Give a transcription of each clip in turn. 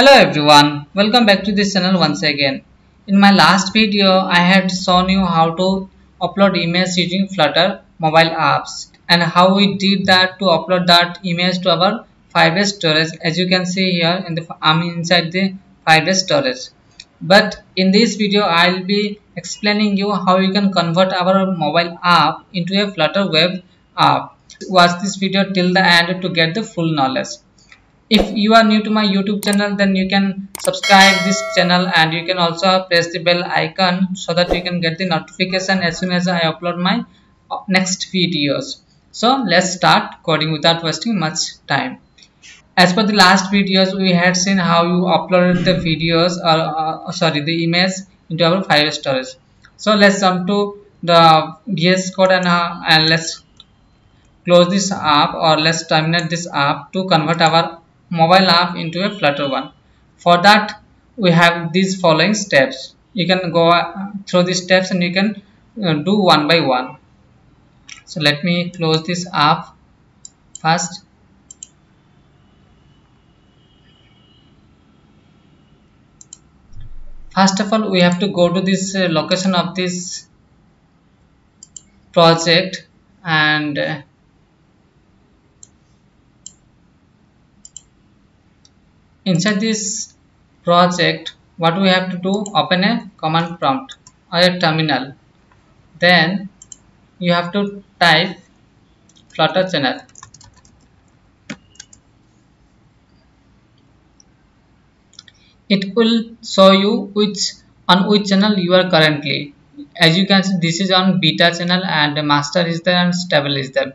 Hello everyone, welcome back to this channel once again. In my last video, I had shown you how to upload image using Flutter mobile apps and how we did that to upload that image to our Firebase storage. As you can see here, I'm inside the Firebase storage. But in this video, I'll be explaining you how you can convert our mobile app into a Flutter web app. Watch this video till the end to get the full knowledge. If you are new to my YouTube channel, then you can subscribe this channel and you can also press the bell icon so that you can get the notification as soon as I upload my next videos. So let's start coding without wasting much time. As per the last videos, we had seen how you uploaded the videos or the image into our Firebase storage. So let's jump to the VS Code and let's close this app, or let's terminate this app to convert our mobile app into a Flutter one. For that, we have these following steps. You can go through these steps and you can do one by one. So let me close this app first. First of all, we have to go to this location of this project and inside this project, what we have to do, open a command prompt or a terminal. Then you have to type Flutter channel. It will show you on which channel you are currently. As you can see, this is on beta channel and the master is there and stable is there.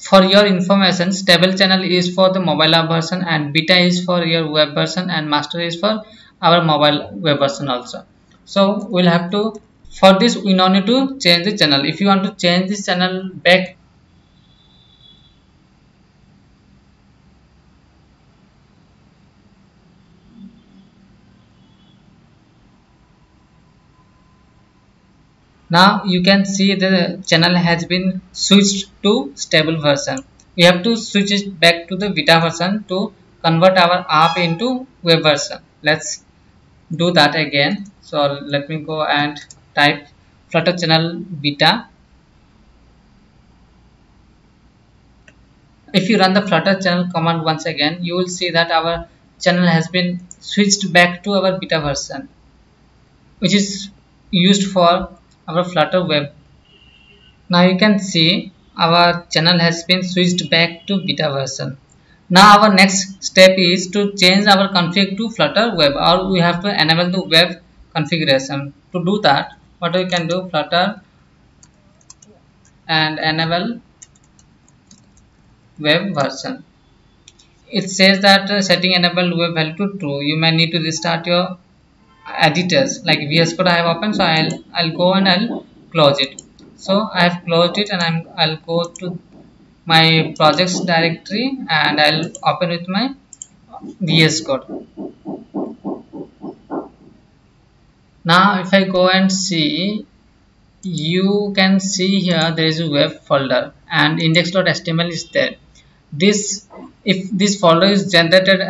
For your information, stable channel is for the mobile app version and beta is for your web version and master is for our mobile web version also. So we'll have to, for this we now need to change the channel. If you want to change this channel back, now you can see the channel has been switched to stable version. We have to switch it back to the beta version to convert our app into web version. Let's do that again. So let me go and type Flutter channel beta. If you run the Flutter channel command once again, you will see that our channel has been switched back to our beta version, which is used for our Flutter web. Now you can see our channel has been switched back to beta version. Now our next step is to change our config to Flutter web, or we have to enable the web configuration. To do that, what we can do, Flutter and enable web version. It says that setting enable web value to true. You may need to restart your editors. Like VS Code I have opened, so I'll go and I'll close it. So I have closed it and I'll go to my projects directory and I'll open with my VS Code. Now if I go and see, you can see here there is a web folder and index.html is there. If this folder is generated,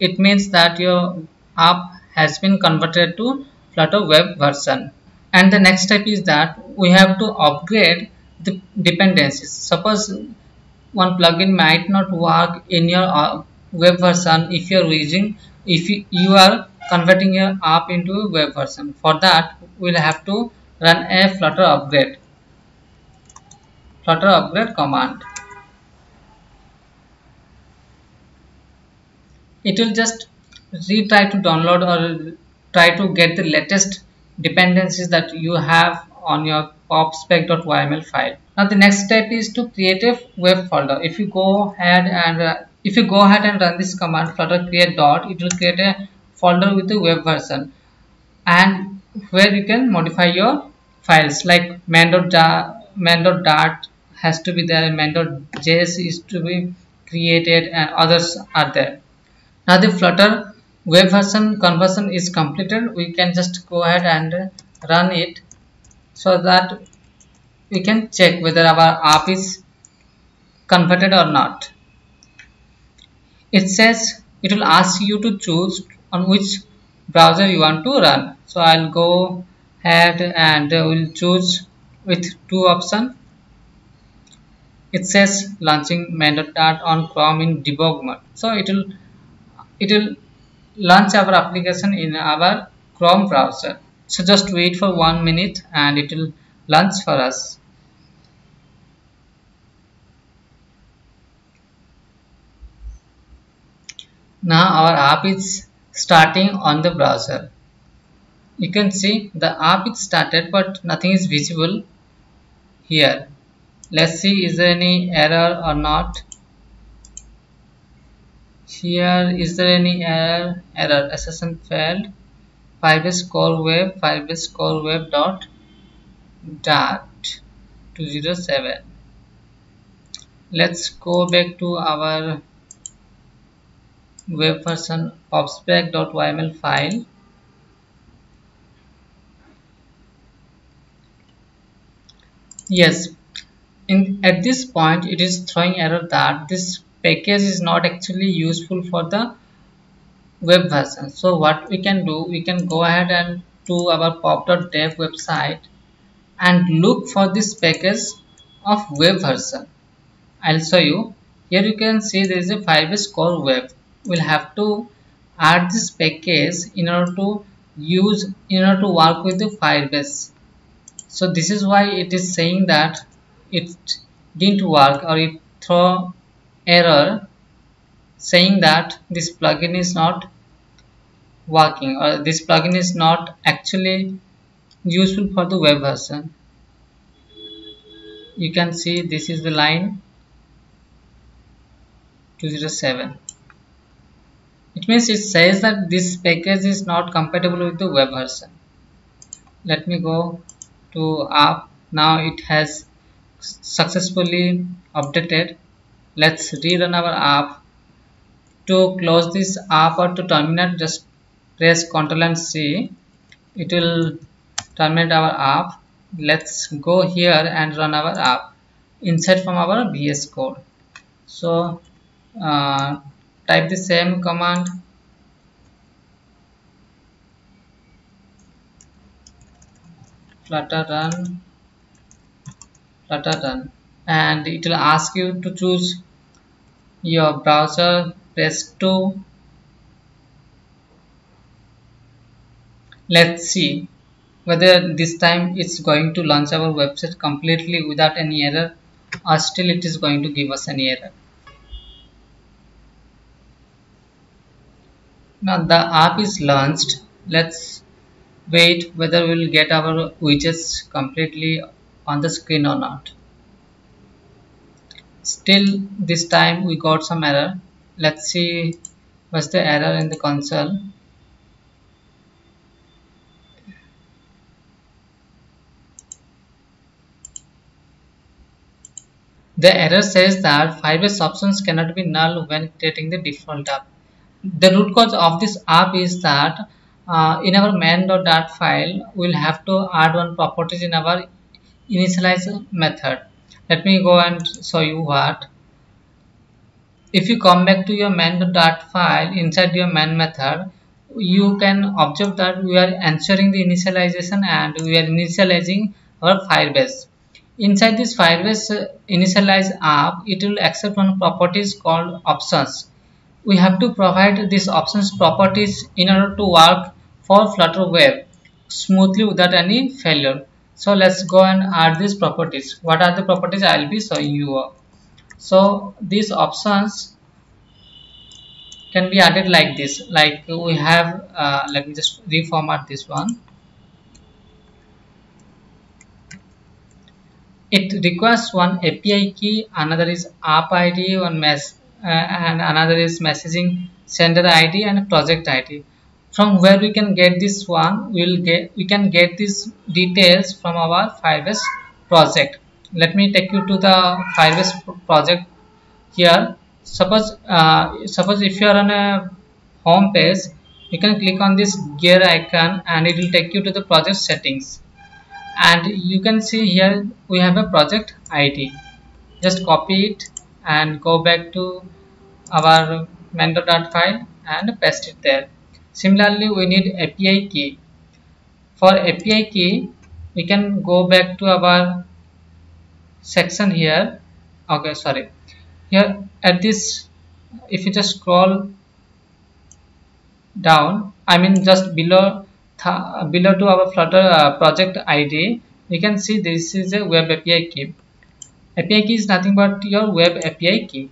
it means that your app has been converted to Flutter web version. And the next step is that we have to upgrade the dependencies. Suppose one plugin might not work in your web version if you are converting your app into a web version. For that, we'll have to run a Flutter upgrade command. It will just retry to download or try to get the latest dependencies that you have on your pubspec.yaml file. Now the next step is to create a web folder. If you go ahead and run this command Flutter create . It will create a folder with the web version and where you can modify your files, like main.dart has to be there, main.js is to be created, and others are there. Now the Flutter web version conversion is completed. We can just go ahead and run it so that we can check whether our app is converted or not. It says it will ask you to choose on which browser you want to run. So I'll go ahead and we'll choose with two options. It says launching main.dart on Chrome in debug mode. So it will launch our application in our Chrome browser. So just wait for 1 minute and it will launch for us. Now our app is starting on the browser. You can see the app is started but nothing is visible here. Let's see is there any error or not. Here is there any error? Error, session failed. Firebase Core Web, Firebase Core Web .dart 207. Let's go back to our web version pubspec.yaml file. Yes, at this point it is throwing error that this package is not actually useful for the web version. So what we can do, we can go ahead and to our pub.dev website and look for this package of web version. I'll show you. Here you can see there is a Firebase Core Web. We'll have to add this package in order to work with the Firebase. So this is why it is saying that it didn't work, or it threw error saying that this plugin is not working, or this plugin is not actually useful for the web version. You can see this is the line 207. It means it says that this package is not compatible with the web version. Let me go to app. Now it has successfully updated. Let's rerun our app. To close this app or to terminate, just press Ctrl and C. It will terminate our app. Let's go here and run our app. Insert from our VS Code. So type the same command flutter run, and it will ask you to choose your browser. Press 2. Let's see whether this time it's going to launch our website completely without any error, or still it is going to give us any error. Now the app is launched. Let's wait whether we will get our widgets completely on the screen or not. Still this time we got some error. Let's see what's the error in the console. The error says that Firebase options cannot be null when creating the default app. The root cause of this app is that in our main.dart file we'll have to add one property in our initialize method. Let me go and show you what. If you come back to your main.dart file inside your main method, you can observe that we are ensuring the initialization and we are initializing our Firebase. Inside this Firebase initialize app, it will accept one property called options. We have to provide these options properties in order to work for Flutter Web smoothly without any failure. So let's go and add these properties. What are the properties? I'll be showing you. So these options can be added like this. Like we have, let me just reformat this one. It requires one API key, another is app ID, one message, and another is messaging sender ID and project ID. From where we can get this one, we can get these details from our Firebase project. Let me take you to the Firebase project here. Suppose if you are on a home page, you can click on this gear icon and it will take you to the project settings. And you can see here we have a project ID. Just copy it and go back to our main.dart file and paste it there. Similarly, we need API key. For API key, we can go back to our section here. Okay, sorry. Here at this, if you just scroll down, I mean just below to our Flutter project ID, we can see this is a web API key. API key is nothing but your web API key.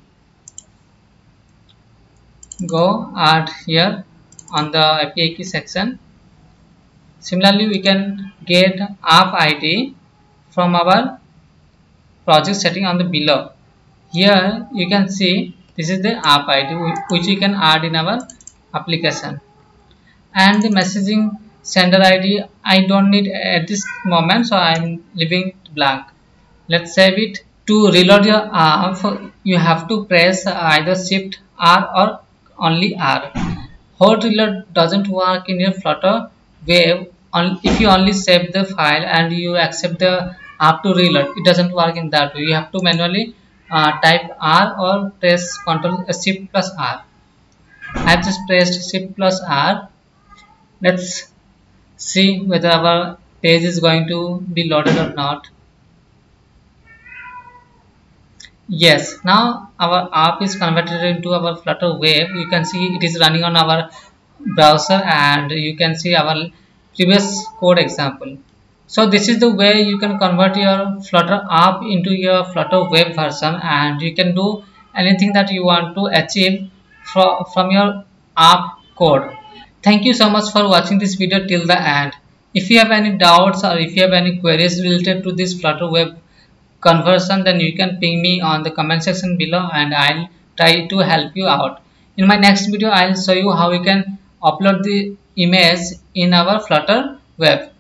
Go add here on the API key section. Similarly, we can get app ID from our project setting on the below. Here you can see this is the app ID which you can add in our application. And the messaging sender ID I don't need at this moment, so I am leaving it blank. Let's save it. To reload your app, you have to press either Shift R or only R. Hot reload doesn't work in your Flutter web. If you only save the file and you accept the app to reload, it doesn't work in that way. You have to manually type R or press Ctrl+Shift+R. I have just pressed Shift+R. Let's see whether our page is going to be loaded or not. Yes, now our app is converted into our Flutter web. You can see it is running on our browser, and you can see our previous code example. So this is the way you can convert your Flutter app into your Flutter web version, and you can do anything that you want to achieve from your app code. Thank you so much for watching this video till the end. If you have any doubts or if you have any queries related to this Flutter web conversion, then you can ping me on the comment section below and I'll try to help you out. In my next video, I'll show you how you can upload the image in our Flutter web.